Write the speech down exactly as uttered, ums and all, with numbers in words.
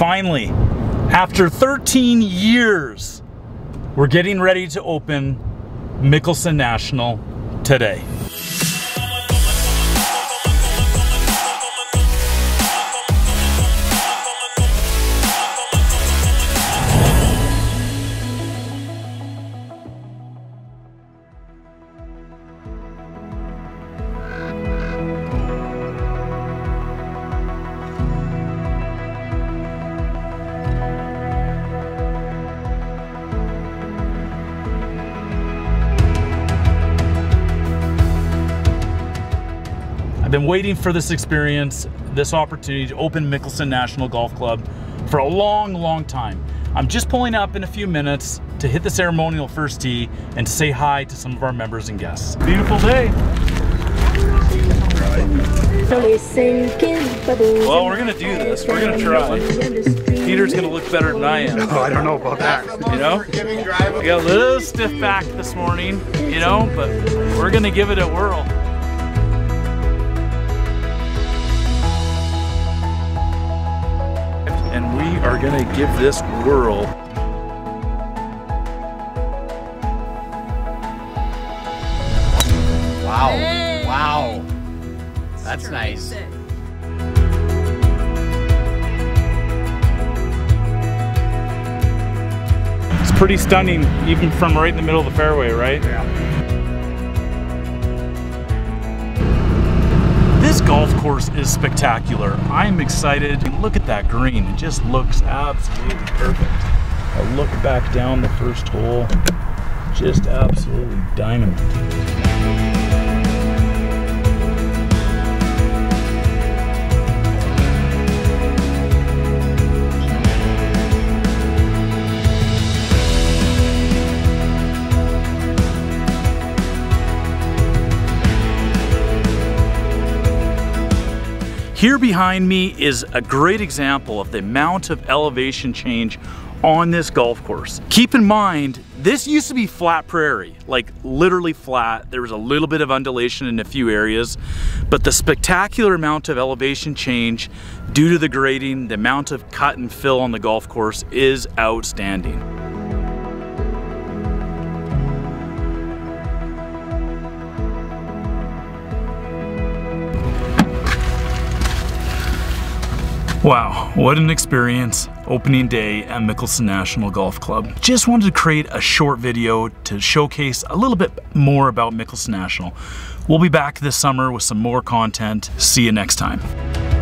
Finally, after thirteen years, we're getting ready to open Mickelson National today. Been waiting for this experience, this opportunity to open Mickelson National Golf Club for a long, long time. I'm just pulling up in a few minutes to hit the ceremonial first tee and to say hi to some of our members and guests. Beautiful day. Well, we're gonna do this. We're gonna try. Peter's gonna look better than I am. No, I don't know about that. You know, I got a little stiff back this morning, you know, but we're gonna give it a whirl. And we are gonna give this whirl. Wow, hey. Wow. That's nice. It's pretty stunning, even from right in the middle of the fairway, right? Yeah. This golf course is spectacular. I'm excited. Look at that green. It just looks absolutely perfect. I look back down the first hole. Just absolutely diamond. Here behind me is a great example of the amount of elevation change on this golf course. Keep in mind, this used to be flat prairie, like literally flat. There was a little bit of undulation in a few areas, but the spectacular amount of elevation change due to the grading, the amount of cut and fill on the golf course is outstanding. Wow, what an experience opening day at Mickelson National Golf Club. Just wanted to create a short video to showcase a little bit more about Mickelson National. We'll be back this summer with some more content. See you next time.